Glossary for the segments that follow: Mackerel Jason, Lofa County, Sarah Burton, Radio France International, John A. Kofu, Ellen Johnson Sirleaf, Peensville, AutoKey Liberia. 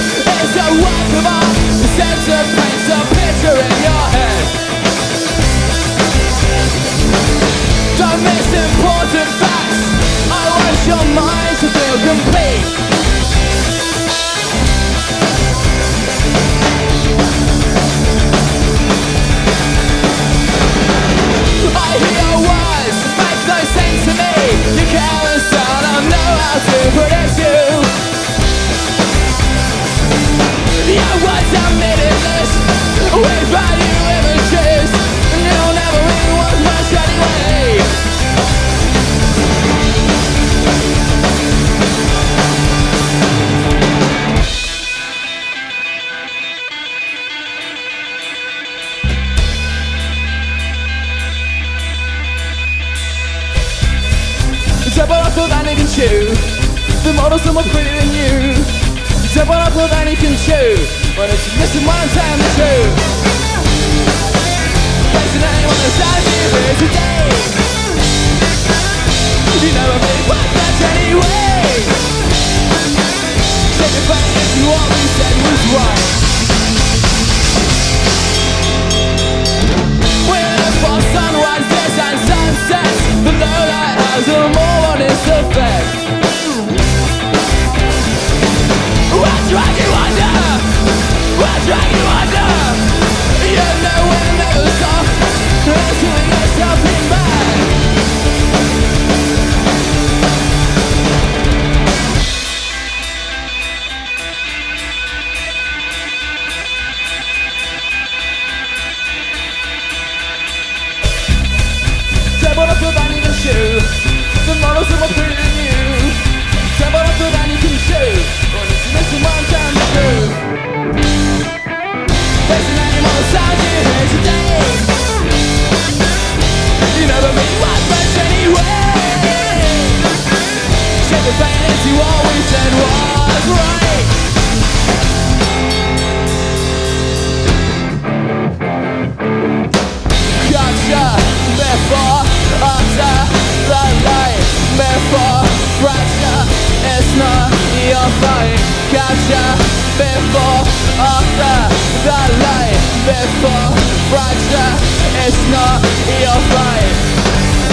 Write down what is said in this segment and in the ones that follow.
It's a work of art. The center paints a picture in your head. Don't miss important facts. I want your mind to feel complete. I hear words, makes no sense to me. You care and sound, I know how to predict you. Your words are meaningless, with value images, and you'll never really want much anyway. Double up with any can chew. The models are more pretty than you. Double up with any can chew. But it's missing what I'm telling the truth. Facing anyone that's out of you here today. You never really worked much anyway. Take it back into what we said was right. We're in a false sunrise, this and sunset. The low light has a more honest effect. What's wrong you wonder? What's wrong you wonder? You know we'll never stop. There's doing us something bad. Double up with any can shoot. The models are more pretty than you. Double up with any can shoot. Missing what I'm trying to do. Facing anyone that's out here today. You never mean what much anyway. Shake the fantasy, what we said was right. Gotcha, therefore, after the light. Therefore, fracture, it's not your fight. Gotcha, before, after, the light. Before, fracture, it's not your fight.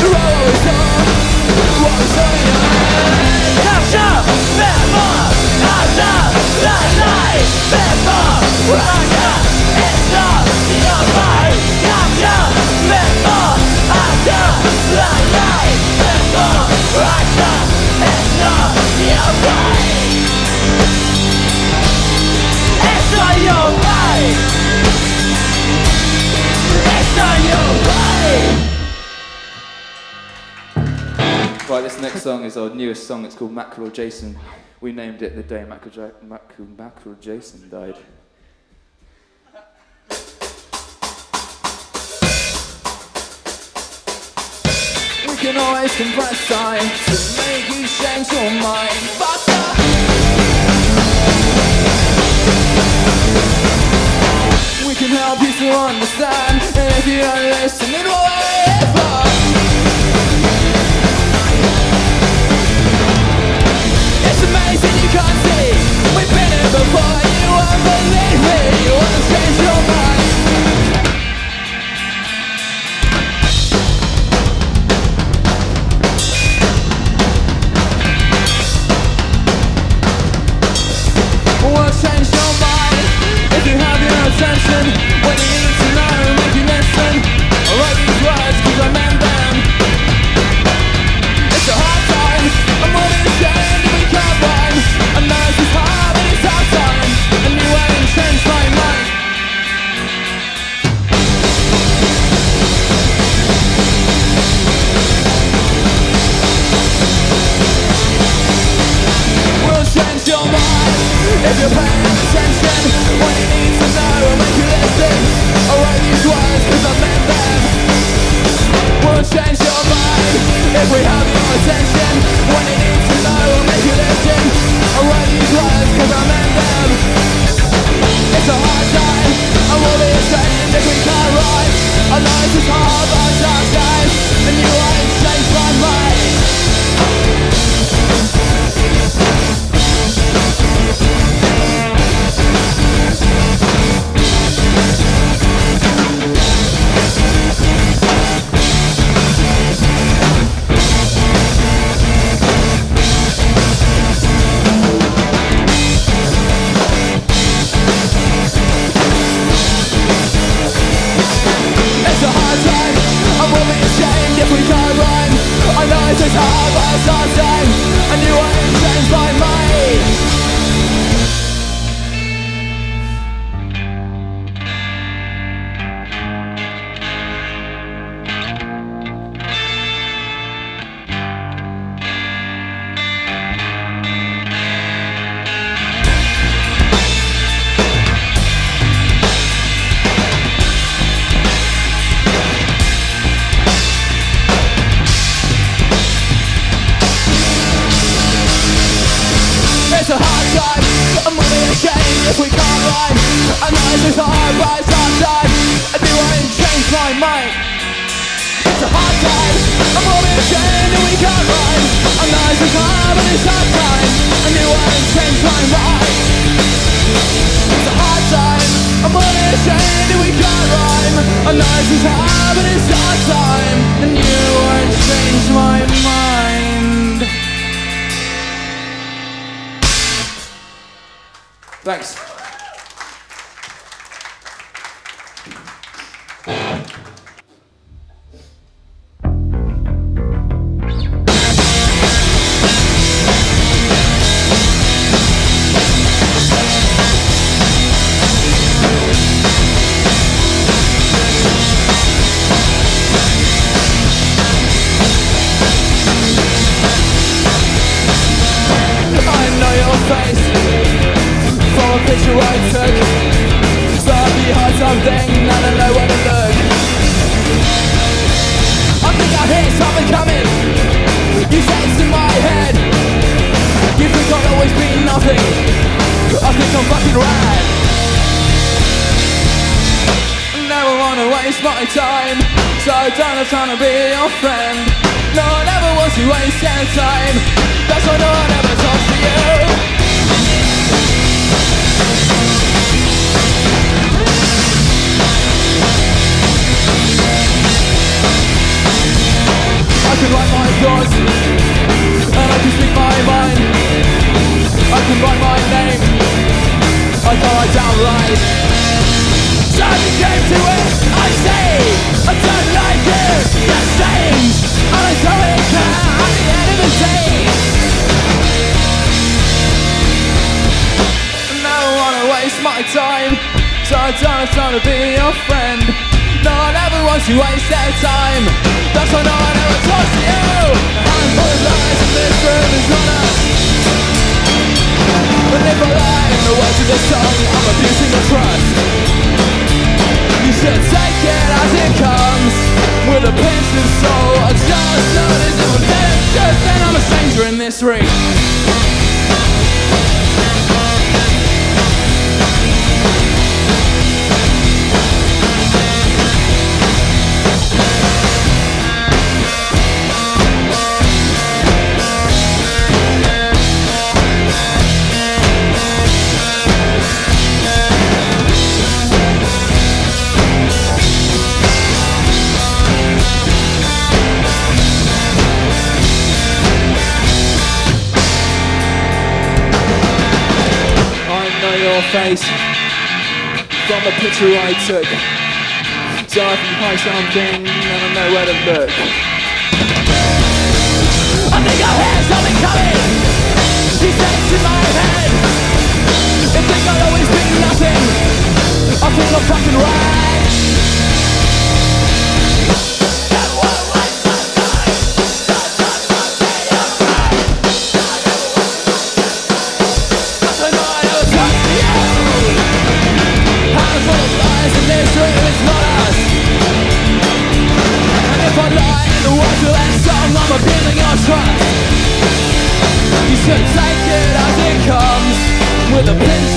Roll it on, what was on your head? Gotcha, before, after, the light. Before, fracture, it's not your fight. Gotcha, before, after, the light. Before, fracture, it's not your fight. It's not your way. It's not your way. Right, this next song is our newest song. It's called Mackerel Jason. We named it the day Mackerel Jason died. We can always compress time to make you change your mind, but we can help you to understand. And if you don't listen, it will ever. It's amazing you can't see. We've been here before, you won't believe me. You wanna change your mind. Attention, when you need to know, make you listen. I wrote these words because I meant them. It's a hard time, I'm more than ashamed if we can't run. I know this is hard, but it's our time, and you won't change my mind. We'll change your mind if you're paying attention. When you need to know, I'll make you listen. I wrote these words because I meant them. We'll change your mind if we have your attention. When you need to know, I'll make you listen. I wrote these words because I meant them. It's a hard time, and we'll be ashamed if we can't rise. I know this is hard, but it's our time, and you won't change my mind. It's a hard time, a money and shame if we can't rhyme. I know it's hard, but it's hard time. I do want to change my mind. It's a hard time, a money and shame if we can't rhyme. I know it's hard, but it's hard time. I do want to change my mind. It's a hard time, a money and shame if we can't rhyme. I know it's hard, but it's hard time. And you won't change my mind. Thanks. With a pinch